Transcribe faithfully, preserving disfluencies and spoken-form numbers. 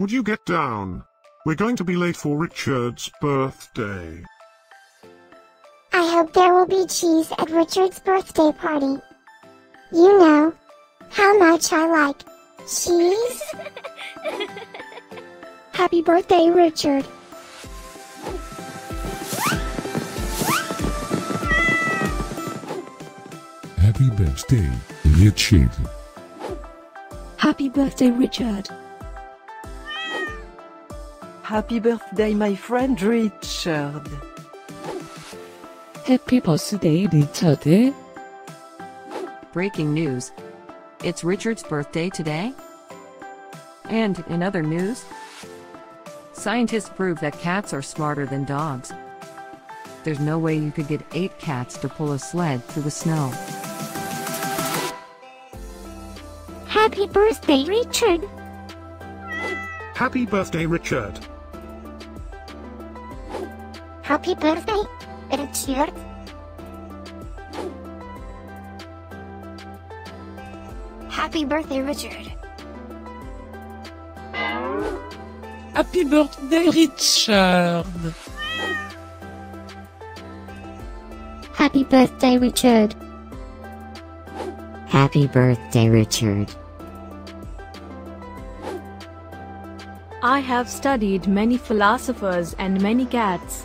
Would you get down? We're going to be late for Richard's birthday. I hope there will be cheese at Richard's birthday party. You know how much I like cheese. Happy birthday, Richard. Happy birthday, Richard. Happy birthday, Richard. Happy birthday, my friend Richard. Happy birthday, Richard. Breaking news. It's Richard's birthday today. And in other news, scientists prove that cats are smarter than dogs. There's no way you could get eight cats to pull a sled through the snow. Happy birthday, Richard! Happy birthday, Richard! Happy birthday, Richard! Happy birthday, Richard! Happy birthday, Richard! Happy birthday, Richard! Happy birthday, Richard! I have studied many philosophers and many cats.